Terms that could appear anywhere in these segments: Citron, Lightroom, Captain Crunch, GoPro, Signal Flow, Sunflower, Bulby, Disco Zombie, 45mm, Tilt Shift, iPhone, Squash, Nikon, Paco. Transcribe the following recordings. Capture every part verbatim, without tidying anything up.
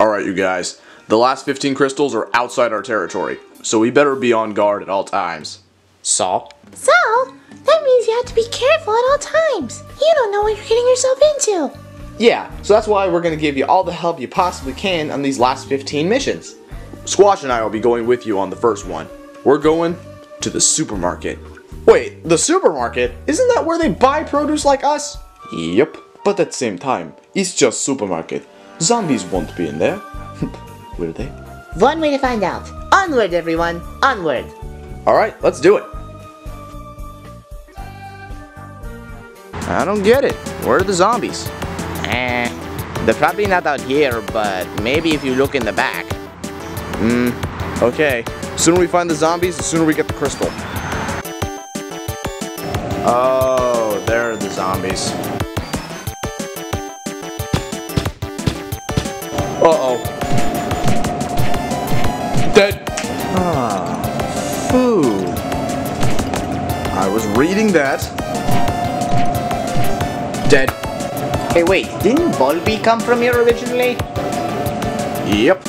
Alright you guys, the last fifteen crystals are outside our territory, so we better be on guard at all times. Saul? Saul? That means you have to be careful at all times. You don't know what you're getting yourself into. Yeah, so that's why we're going to give you all the help you possibly can on these last fifteen missions. Squash and I will be going with you on the first one. We're going to the supermarket. Wait, the supermarket? Isn't that where they buy produce like us? Yep, but at the same time, it's just supermarket. Zombies won't be in there. Will they? One way to find out. Onward everyone, onward. Alright, let's do it. I don't get it. Where are the zombies? Eh, they're probably not out here, but maybe if you look in the back. Hmm, okay. The sooner we find the zombies, the sooner we get the crystal. Oh, there are the zombies. Uh-oh. Dead. Ah, food. I was reading that. Dead. Hey, wait, didn't Bulby come from here originally? Yep.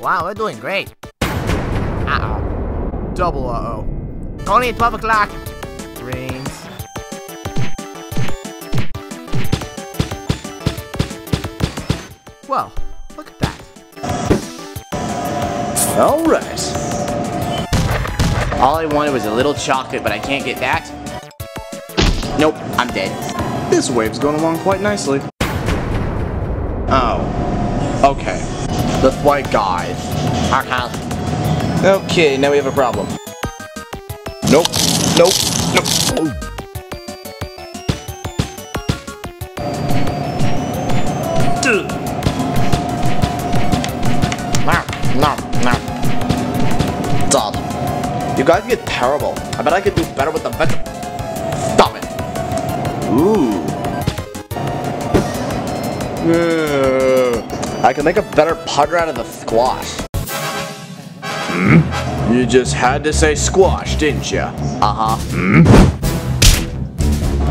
Wow, we're doing great. Uh-oh. Double uh-oh. Only at twelve o'clock. Rains. Whoa. Look at that. Alright. All I wanted was a little chocolate, but I can't get that. Nope, I'm dead. This wave's going along quite nicely. Oh. Okay. The white guys. Okay, now we have a problem. Nope. Nope. Nope. Oh. No, no. Stop. You guys get terrible. I bet I could do better with the better. Stop it. Ooh. Uh, I can make a better putter out of the squash. Hmm? You just had to say squash, didn't you? Uh-huh. Hmm?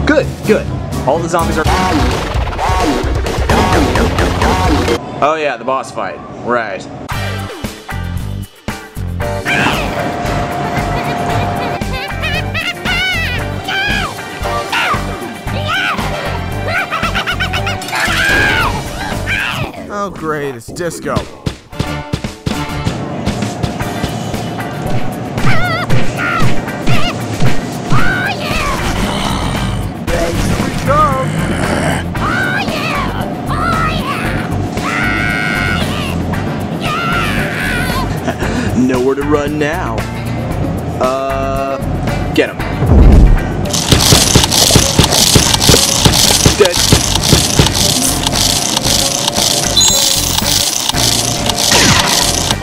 Good, good. All the zombies are... Oh yeah, the boss fight. Right. Oh great, it's Disco. Nowhere to run now. Uh, get him. Dead.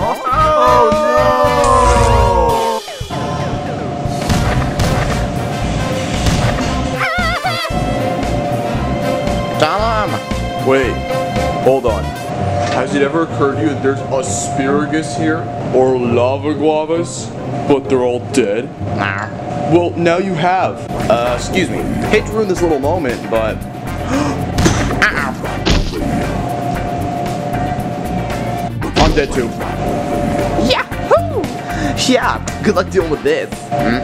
Oh, no! Tom! Wait, hold on. Has it ever occurred to you that there's asparagus here? Or lava guavas? But they're all dead? Nah. Well, now you have. Uh, excuse me. Hate to ruin this little moment, but... I'm dead too. Yahoo! Yeah, good luck dealing with this. Hmm?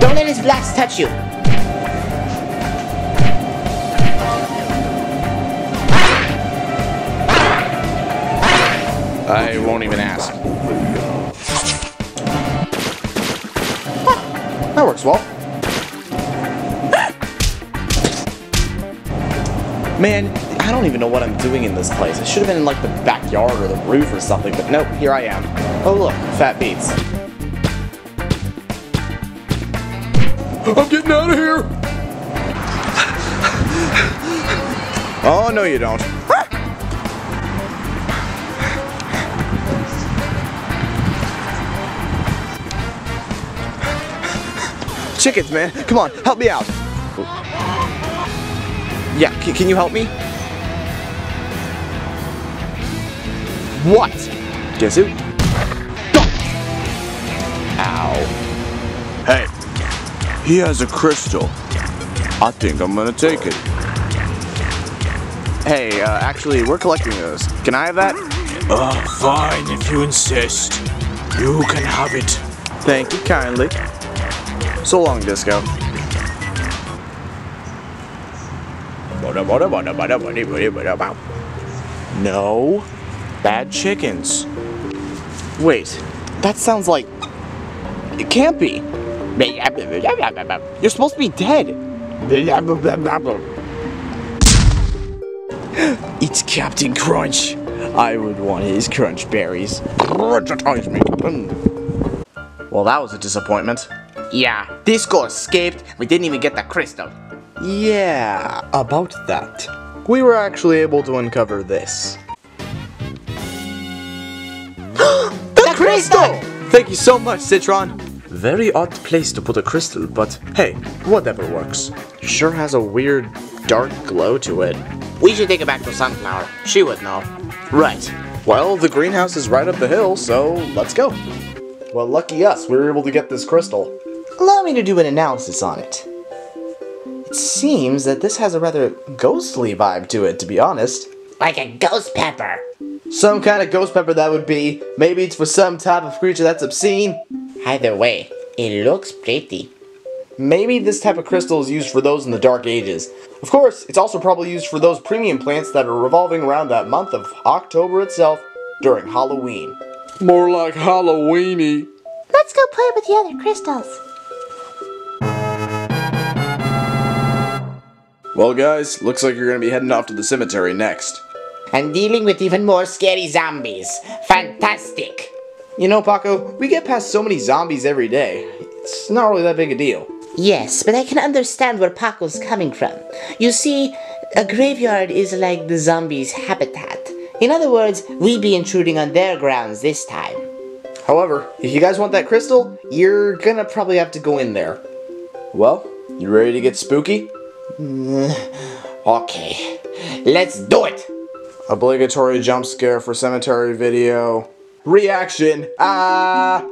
Don't let his blast touch you. I won't even ask. Ah, that works well. Man, I don't even know what I'm doing in this place. I should have been in like the backyard or the roof or something, but nope, here I am. Oh look, fat beats. I'm getting out of here! Oh, no you don't. Chickens, man. Come on, help me out. Yeah, can you help me? What? Guess who? Ow. Hey, he has a crystal. I think I'm gonna take it. Hey, uh, actually, we're collecting those. Can I have that? Uh, fine, if you insist. You can have it. Thank you kindly. So long, Disco. No. Bad chickens. Wait, that sounds like... It can't be. You're supposed to be dead. It's Captain Crunch. I would want his crunch berries. Me. Well, that was a disappointment. Yeah, Disco escaped. We didn't even get the crystal. Yeah, about that. We were actually able to uncover this. the, the crystal! crystal! Thank you so much, Citron. Very odd place to put a crystal, but hey, whatever works. Sure has a weird dark glow to it. We should take it back to Sunflower. She would know. Right. Well, the greenhouse is right up the hill, so let's go. Well, lucky us, we were able to get this crystal. Allow me to do an analysis on it. It seems that this has a rather ghostly vibe to it, to be honest. Like a ghost pepper. Some kind of ghost pepper that would be. Maybe it's for some type of creature that's obscene. Either way, it looks pretty. Maybe this type of crystal is used for those in the Dark Ages. Of course, it's also probably used for those premium plants that are revolving around that month of October itself during Halloween. More like Halloweeny. Let's go play with the other crystals. Well guys, looks like you're going to be heading off to the cemetery next. And dealing with even more scary zombies. Fantastic! You know, Paco, we get past so many zombies every day. It's not really that big a deal. Yes, but I can understand where Paco's coming from. You see, a graveyard is like the zombies' habitat. In other words, we'd be intruding on their grounds this time. However, if you guys want that crystal, you're gonna probably have to go in there. Well, you ready to get spooky? Mm, okay, let's do it! Obligatory jump scare for cemetery video. Reaction! Ah!